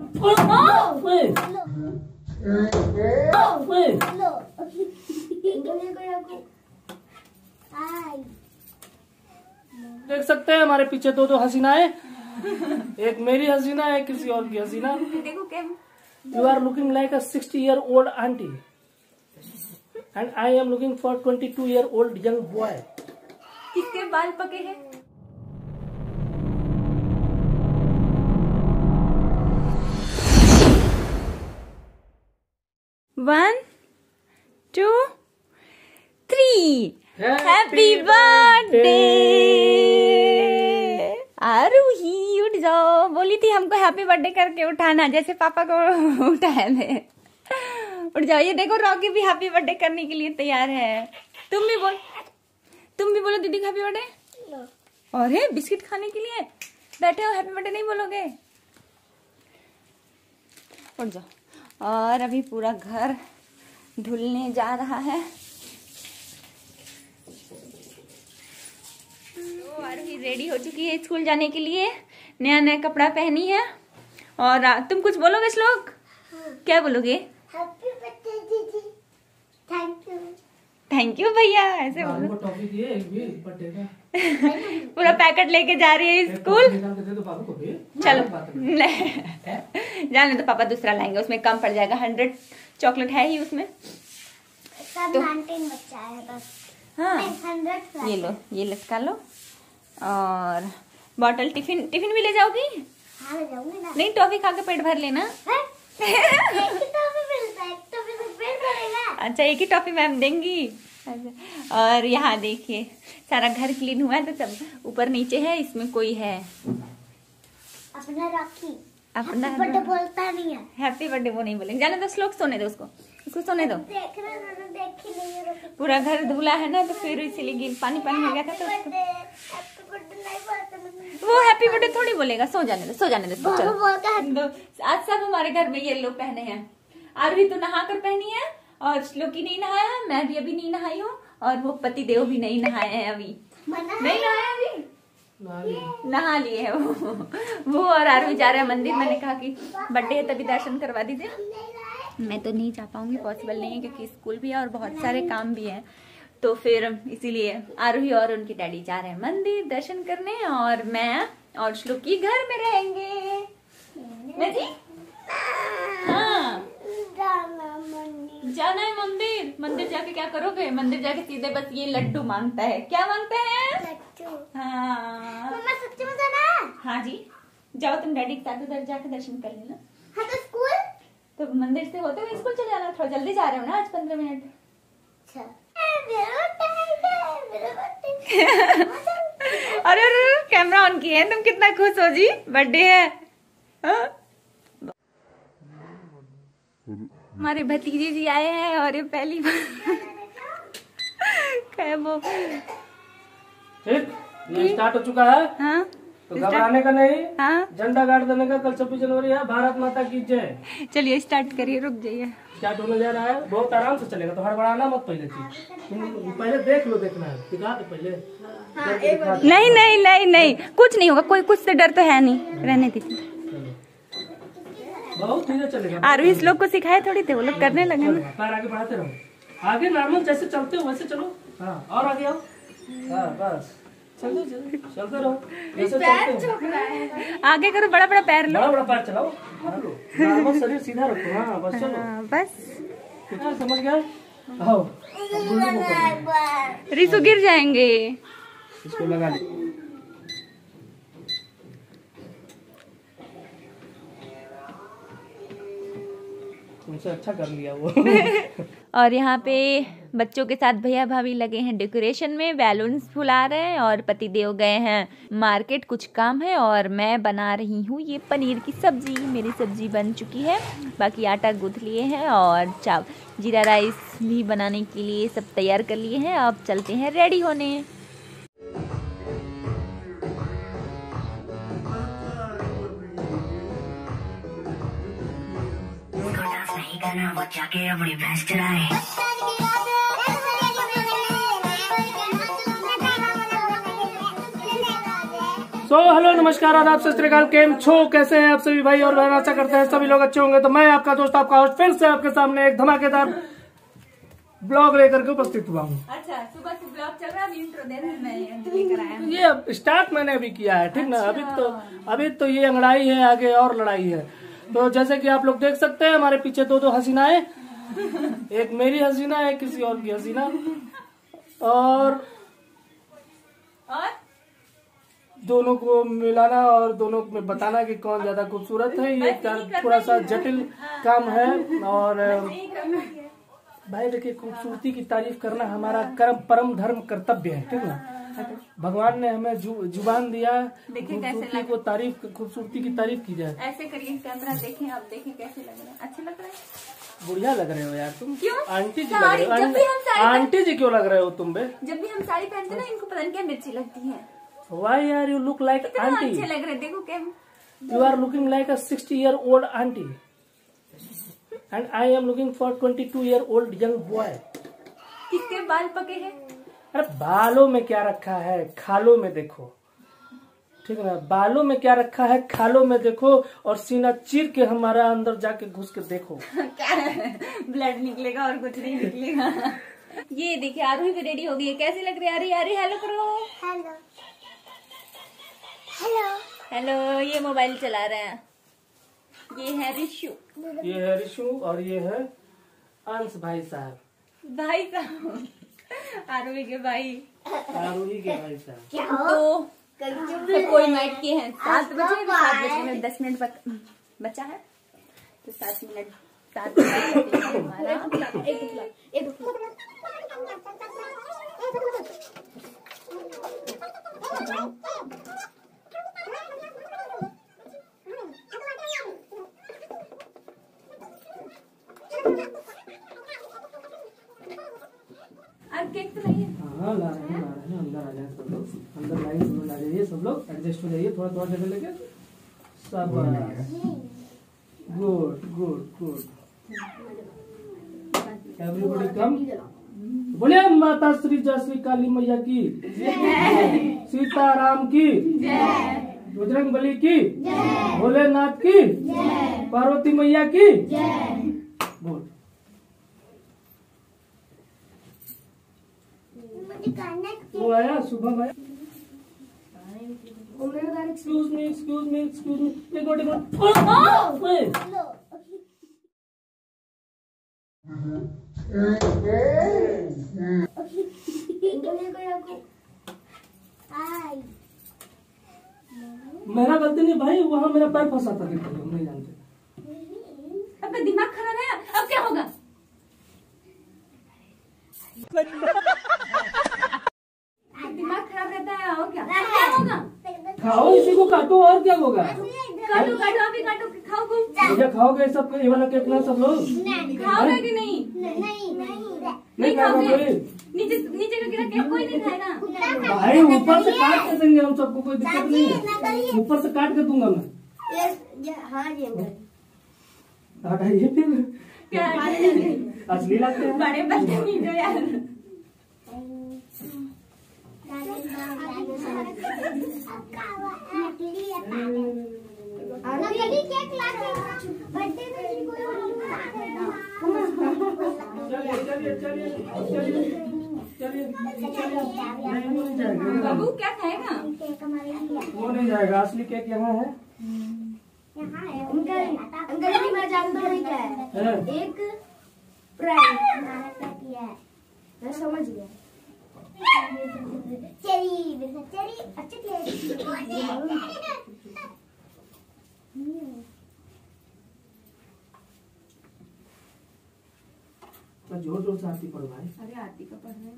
देख सकते हैं हमारे पीछे दो हसीना है, एक मेरी हसीना है, किसी और की हसीना। You are looking like a 60-year-old aunty and I am looking for 22-year-old young boy. किसके बाल पके हैं? One, two, three. Happy birthday, Aaruhi. You deserve. बोली थी हमको हैप्पी बर्थडे करके उठाना, जैसे पापा को उठाया मैं। उठ जाओ। ये देखो रॉकी भी हैप्पी बर्थडे करने के लिए तैयार है। तुम भी बोलो दीदी हैप्पी बर्थडे। और है बिस्किट खाने के लिए बैठे हो, हैप्पी बर्थडे नहीं बोलोगे? उठ जाओ। और अभी पूरा घर धुलने जा रहा है। तो आरुही रेडी हो चुकी है स्कूल जाने के लिए, नया नया कपड़ा पहनी है। और तुम कुछ बोलोगे श्लोक? हाँ। क्या बोलोगे? हैप्पी बर्थडे दीदी, थैंक यू। थैंक यू भैया, ऐसे बोलो। टॉफी दिए एक भी बर्थडे का। पूरा पैकेट लेके जा रही है स्कूल। चलो जाने तो पापा दूसरा लाएंगे, उसमें कम पड़ जाएगा। 100 चॉकलेट है ही उसमें तो, बच्चा है बस। हाँ, ये लटका लो। और बॉटल टिफिन भी ले जाओगी? हाँ, ले जाऊंगी ना। नहीं, टॉफी खा के पेट भर लेना। अच्छा, एक ही टॉफी मैम देंगी। और यहाँ देखिए सारा घर क्लीन हुआ है, तो सब ऊपर नीचे है, इसमें कोई है। अपना राखी अपना बर्थडे बोलता नहीं है, हैप्पी बर्थडे वो नहीं बोलेंगे। जाने दो श्लोक, सोने दो उसको सोने दो। पूरा घर धुला है ना, तो फिर इसीलिए गिल पानी हो गया था। तो वो हैप्पी बर्थडे थोड़ी बोलेगा। सो जाने दो। चलो, आज सब हमारे घर में येलो पहने हैं। आरुही तो नहा कर पहनी है, और श्लोकी नहीं नहाया है, मैं भी अभी नहीं नहाई हूँ, और वो पति देव भी नहीं नहाए हैं अभी। नहीं नहाया, अभी नहा लिए है वो। और आरुही जा रहे हैं मंदिर। मैंने कहा कि बर्थडे है तभी दर्शन करवा दीजिए। मैं तो नहीं जा पाऊंगी, पॉसिबल नहीं है, क्योंकि स्कूल भी है और बहुत सारे काम भी हैं। तो फिर इसीलिए आरुही और उनके डैडी जा रहे हैं मंदिर दर्शन करने, और मैं और श्लोकी घर में रहेंगे। हाँ, जाना है मंदिर। मंदिर जाके क्या करोगे? मंदिर जाके सीधे बस ये लड्डू मांगता है। क्या मांगते हैं? लड्डू। हाँ मम्मा, सच्ची में जाना है? हाँ जी, जाओ तुम डैडी के साथ, उधर जाके दर्शन कर लेना। हाँ, तो स्कूल तो मंदिर से होते हुए स्कूल चले जाना। थोड़ा जल्दी जा रहे हो ना आज, 15 मिनट। अरे कैमरा ऑन किया है, तुम कितना खुश हो जी, बर्थडे है। हमारे भतीजे जी आए हैं, और ये पहली बार वो ठीक ये स्टार्ट हो चुका है। हाँ? तो घबराने का नहीं। हाँ? झंडा गाड़ देने का। कल 26 जनवरी है, भारत माता की जय। चलिए स्टार्ट करिए, रुक जाइए। स्टार्ट होने जा रहा है, बहुत आराम से चलेगा, तो हड़बड़ाना मत। पहले चीज पहले देख लो, देखना है दिखा दो पहले। हाँ, नहीं कुछ नहीं होगा, कोई कुछ से डर तो है नहीं, रहने दीजिए। आरुही श्लोक को सिखाए थोड़ी थे, वो लोग करने लगे ना। पैर आगे बढ़ाते रहो, आगे नॉर्मल जैसे चलते हो वैसे चलो। हाँ, और आगे आओ। हाँ, बस चलते रहो। पैर झुक रहा है, आगे करो, बड़ा बड़ा पैर लो, बड़ा बड़ा पैर चलाओ। नॉर्मल शरीर सीधा रखो। हाँ बस चलो। बस समझ गए? रिसु गिर जाएंगे। इसको लगा ले। उनसे अच्छा कर लिया वो। और यहाँ पे बच्चों के साथ भैया भाभी लगे हैं डेकोरेशन में, बैलून्स फुला रहे हैं। और पति देव गए हैं मार्केट, कुछ काम है। और मैं बना रही हूँ ये पनीर की सब्जी। मेरी सब्जी बन चुकी है, बाकी आटा गूँथ लिए हैं, और चावल जीरा राइस भी बनाने के लिए सब तैयार कर लिए हैं। अब चलते हैं रेडी होने। करना बच्चा के अपनी भैंस चलाए। हेलो नमस्कार आदाब सत श्री अकाल, केम छो, कैसे हैं आप सभी भाई और बहन। आशा करते हैं सभी लोग अच्छे होंगे। तो मैं आपका दोस्त आपका होस्ट फिर से आपके सामने एक धमाकेदार ब्लॉग लेकर के उपस्थित हुआ हूँ। अच्छा, सुबह से ब्लॉग चल रहा है, इंट्रो देना है, ये स्टार्ट मैंने अभी किया है, ठीक ना। अभी तो ये अंगड़ाई है, आगे और लड़ाई है। तो जैसे कि आप लोग देख सकते हैं हमारे पीछे दो हसीनाएं, एक मेरी हसीना है, किसी और की हसीना, और दोनों को मिलाना और दोनों में बताना कि कौन ज्यादा खूबसूरत है। ये थोड़ा सा जटिल काम है। और भाई देखिए, खूबसूरती की तारीफ करना हमारा कर्म परम धर्म कर्तव्य है, ठीक ना। भगवान ने हमें जुबान दिया, खूबसूरती को तारीफ, खूबसूरती की तारीफ की जाए। ऐसे करिए कैमरा, देखें आप, देखें कैसे लग रहे हैं। अच्छे लग रहे हैं, बुढ़िया लग रहे हो यार तुम। क्यों आंटी जी लग रहे हो, आंटी जी क्यों लग रहे हो तुम बे। जब भी हम साड़ी पहनते ना, इनको पता नहीं क्या मिर्ची लगती है। Why are you look like auntie? अच्छे लग रहे, देखो क्या you are looking like a 60-year-old auntie and I am looking for 22-year-old young boy। किसके बाल पके हैं? अरे बालों में क्या रखा है, खालों में देखो, ठीक है ना। बालों में क्या रखा है, खालों में देखो, और सीना चीर के हमारा अंदर जाके घुस के देखो। क्या है, ब्लड निकलेगा और कुछ नहीं निकलेगा। ये देखिए आरूही भी रेडी हो गई है, कैसी लग रही है आरूही। आरूही हेलो करो, हेलो हेलो हेलो। ये मोबाइल चला रहे हैं, ये है रिशु और ये है अंश भाई साहब आरूही के भाई साहब। क्या तो कोई नाइट के हैं। 7 बजे में 10 मिनट बचा है, तो 7 मिनट हमारा एडजस्ट हो जाइए, थोड़ा जगह लेके। सब गुड। एवरीबॉडी कम बोले माता श्री जय श्री काली मैया की, सीताराम की, बजरंग बली की, भोलेनाथ की, पार्वती मैया की। बोल वो आया सुबह आया। मेरा गलती नहीं भाई, वहाँ मेरा पैर फंसा था, हम नहीं जानते। आपका दिमाग खराब है, अब क्या होगा। दिमाग खराब रहता है और क्या होगा। खाओ, इसी को काटो और क्या होगा। काटो खाओगे, खाओगे सब ये वाला केक ना, सब लोग खाओगे कि नहीं खाओगे। नीचे का गिरा केक कोई नहीं खाएगा भाई, ऊपर से काट के देंगे हम सबको, कोई दिक्कत नहीं। ऊपर से काट के दूंगा मैं, हटाइए फिर क्या असली लगते हैं बड़े बच्चे यार। बाबू क्या खाएगा, वो नहीं जाएगा। असली केक यहाँ है, एक प्राइस समझ गया। जोर से आरती पढ़ भाई। अरे आरती का पढ़ रहे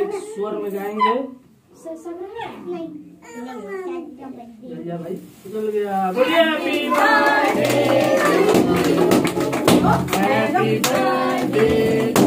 एक स्वर में जाएंगे। Happy birthday to you. Happy birthday to you.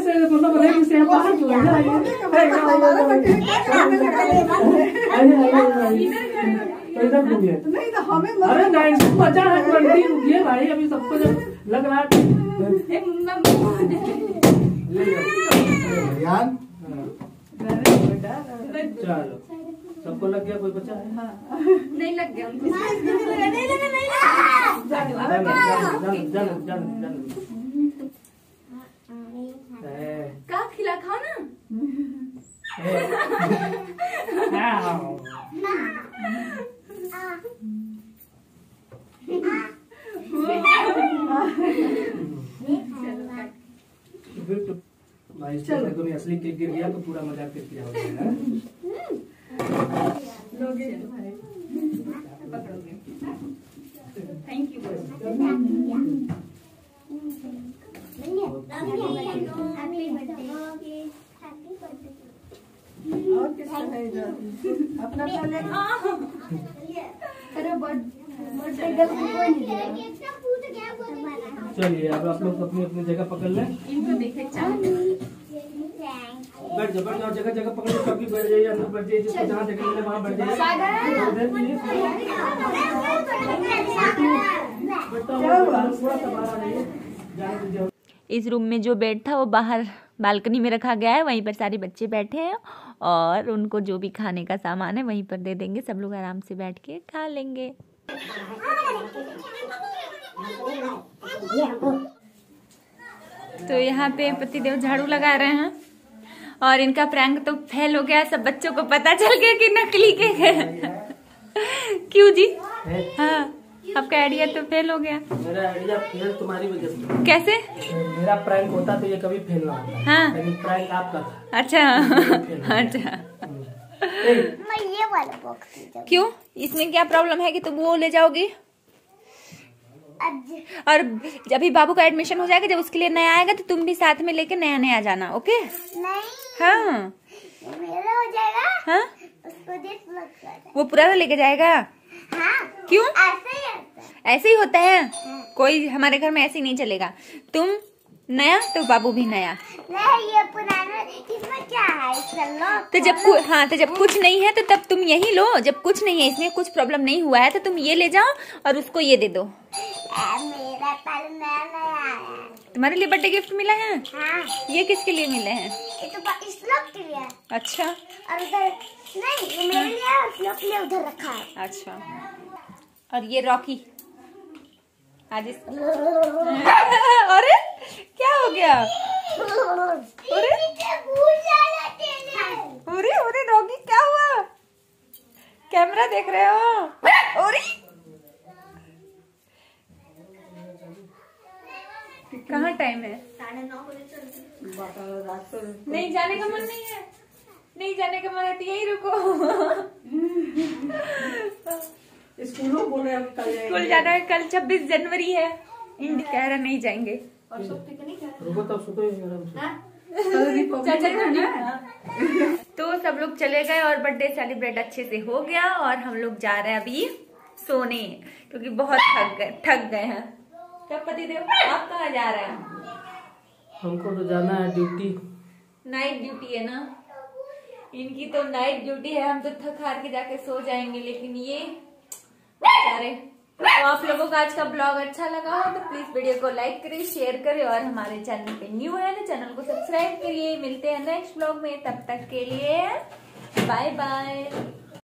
से मतलब बाहर अरे भाई अभी सबको लग रहा है। चलो सबको लग गया, कोई बचा है? हाँ। नहीं लग गया, क्या खिला खाना भाई असली केक गिर गया तो पूरा मजाक कर दिया होगा। Thank you. और किसका है इधर? अपना पहले अरे चलिए अब आप लोग अपनी अपनी जगह पकड़ लें। इनको देखे बैठ जाओ, बैठ जाओ, जगह जगह पकड़ के कभी बैठ जाइए, अंदर बैठ जाइए, जिसको जहाँ जगह मिले वहाँ बैठ जाइए। इस रूम में जो बेड था वो बाहर बालकनी में रखा गया है, वहीं पर सारे बच्चे बैठे हैं और उनको जो भी खाने का सामान है वहीं पर दे देंगे, सब लोग आराम से बैठ के खा लेंगे। तो यहाँ पे पतिदेव झाड़ू लगा रहे हैं और इनका प्रैंक तो फेल हो गया, सब बच्चों को पता चल गया कि नकली केक है। क्यों जी? हाँ आपका आइडिया तो फेल हो गया। मेरा आइडिया फेल तुम्हारी वजह से। कैसे? मेरा प्रैंक होता तो ये कभी फेल ना होता। हाँ प्रैंक आपका था। अच्छा अच्छा मैं ये वाला बॉक्स ले जाऊं। क्यों, इसमें क्या प्रॉब्लम है कि तुम वो ले जाओगी? और अभी बाबू का एडमिशन हो जाएगा, जब उसके लिए नया आएगा तो तुम भी साथ में लेके नया नया जाना, ओके? नहीं। हाँ मेरा हो जाएगा। हाँ उसको देख वो पूरा लेके जाएगा। हाँ। क्यों ऐसे ही होता है? हाँ। कोई हमारे घर में ऐसे ही नहीं चलेगा, तुम नया तो बाबू भी नया। नहीं ये पुराना, इसमें क्या है? तो जब हाँ तो जब कुछ नहीं है तो तब तुम यही लो, जब कुछ नहीं है इसमें कुछ प्रॉब्लम नहीं हुआ है तो तुम ये ले जाओ और उसको ये दे दो। मेरा तुम्हारे लिए बर्थडे गिफ्ट मिला है? हाँ। ये किसके लिए मिले हैं? ये तो श्लोक के लिए। अच्छा और उधर नहीं ये मेरे लिए और श्लोक के लिए उधर रखा है। अच्छा और ये रॉकी आज अरे क्या हो गया? अरे अरे रॉकी क्या हुआ? कैमरा देख रहे हो? अरे कहाँ टाइम है? 9:30 नहीं जाने का मन नहीं है, नहीं जाने का मन है तो यही रुको। स्कूलों बोल रहे स्कूल जाना है कल, 26 जनवरी है। इंड कह रहा नहीं जाएंगे और तो सब लोग चले गए और बर्थडे सेलिब्रेट अच्छे से हो गया और हम लोग जा रहे हैं अभी सोने क्योंकि बहुत थक गए हैं। कब पतिदेव आप कहाँ जा रहे हैं? हमको तो जाना है ड्यूटी, नाइट ड्यूटी है ना इनकी, तो नाइट ड्यूटी है। हम तो थक हार के जाके सो जाएंगे लेकिन ये सारे। तो आप लोगों का आज का ब्लॉग अच्छा लगा हो तो प्लीज वीडियो को लाइक करें, शेयर करें और हमारे चैनल पे न्यू है ना चैनल को सब्सक्राइब करिए। मिलते हैं नेक्स्ट ब्लॉग में, तब तक के लिए बाय बाय।